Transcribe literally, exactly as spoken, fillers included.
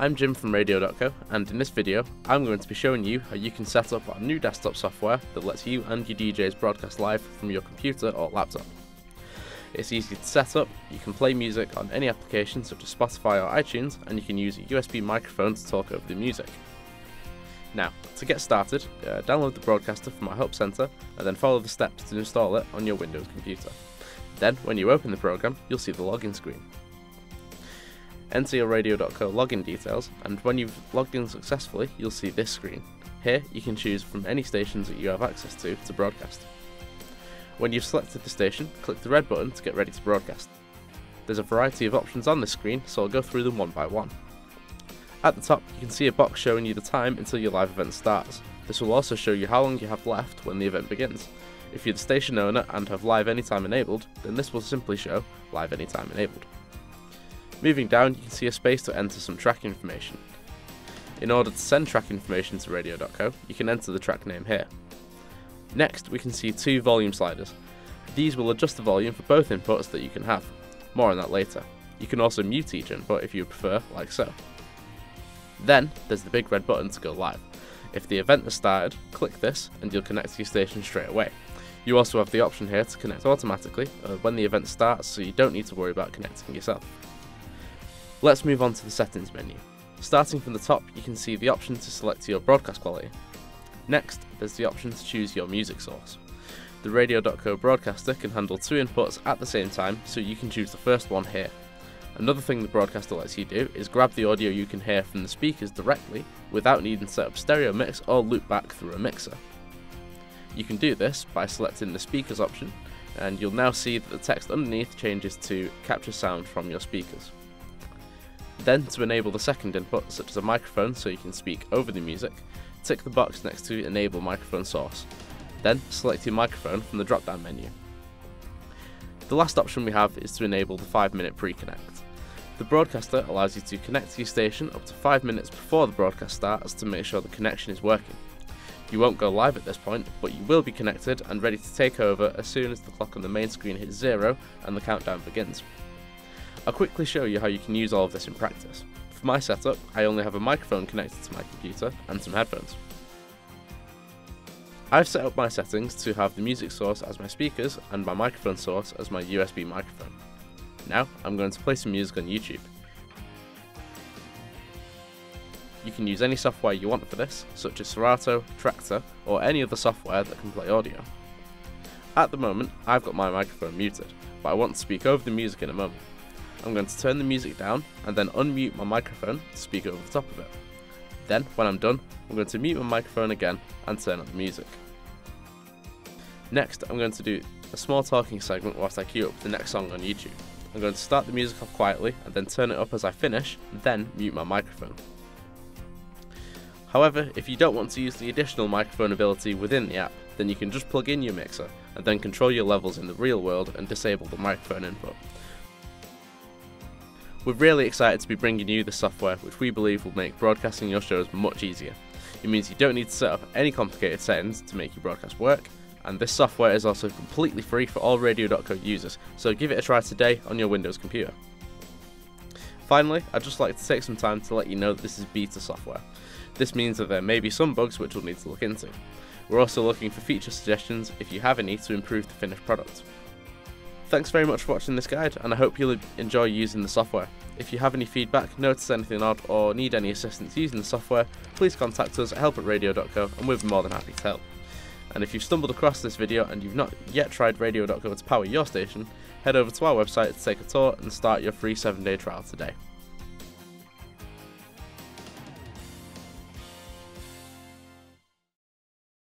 I'm Jim from Radio dot co, and in this video I'm going to be showing you how you can set up our new desktop software that lets you and your D Js broadcast live from your computer or laptop. It's easy to set up, you can play music on any application such as Spotify or iTunes, and you can use a U S B microphone to talk over the music. Now, to get started, uh, download the Broadcaster from our help centre and then follow the steps to install it on your Windows computer. Then, when you open the program, you'll see the login screen. Enter your radio dot co login details, and when you've logged in successfully, you'll see this screen. Here, you can choose from any stations that you have access to to broadcast. When you've selected the station, click the red button to get ready to broadcast. There's a variety of options on this screen, so I'll go through them one by one. At the top, you can see a box showing you the time until your live event starts. This will also show you how long you have left when the event begins. If you're the station owner and have Live Anytime enabled, then this will simply show Live Anytime enabled. Moving down, you can see a space to enter some track information. In order to send track information to radio dot co, you can enter the track name here. Next, we can see two volume sliders. These will adjust the volume for both inputs that you can have. More on that later. You can also mute each input if you prefer, like so. Then, there's the big red button to go live. If the event has started, click this and you'll connect to your station straight away. You also have the option here to connect automatically when the event starts, so you don't need to worry about connecting yourself. Let's move on to the settings menu. Starting from the top, you can see the option to select your broadcast quality. Next, there's the option to choose your music source. The radio dot co broadcaster can handle two inputs at the same time, so you can choose the first one here. Another thing the broadcaster lets you do is grab the audio you can hear from the speakers directly without needing to set up stereo mix or loop back through a mixer. You can do this by selecting the speakers option, and you'll now see that the text underneath changes to capture sound from your speakers. Then, to enable the second input, such as a microphone so you can speak over the music, tick the box next to Enable Microphone Source. Then, select your microphone from the drop-down menu. The last option we have is to enable the five minute pre-connect. The broadcaster allows you to connect to your station up to five minutes before the broadcast starts to make sure the connection is working. You won't go live at this point, but you will be connected and ready to take over as soon as the clock on the main screen hits zero and the countdown begins. I'll quickly show you how you can use all of this in practice. For my setup, I only have a microphone connected to my computer and some headphones. I've set up my settings to have the music source as my speakers and my microphone source as my U S B microphone. Now I'm going to play some music on YouTube. You can use any software you want for this, such as Serato, Traktor, or any other software that can play audio. At the moment, I've got my microphone muted, but I want to speak over the music in a moment. I'm going to turn the music down and then unmute my microphone to speak over the top of it. Then, when I'm done, I'm going to mute my microphone again and turn up the music. Next, I'm going to do a small talking segment whilst I queue up the next song on YouTube. I'm going to start the music off quietly and then turn it up as I finish, then mute my microphone. However, if you don't want to use the additional microphone ability within the app, then you can just plug in your mixer and then control your levels in the real world and disable the microphone input. We're really excited to be bringing you this software, which we believe will make broadcasting your shows much easier. It means you don't need to set up any complicated settings to make your broadcast work, and this software is also completely free for all radio dot co users, so give it a try today on your Windows computer. Finally, I'd just like to take some time to let you know that this is beta software. This means that there may be some bugs which we'll need to look into. We're also looking for feature suggestions if you have any to improve the finished product. Thanks very much for watching this guide, and I hope you'll enjoy using the software. If you have any feedback, notice anything odd, or need any assistance using the software, please contact us at help at radio dot co and we'll be more than happy to help. And if you've stumbled across this video and you've not yet tried radio dot co to power your station, head over to our website to take a tour and start your free seven day trial today.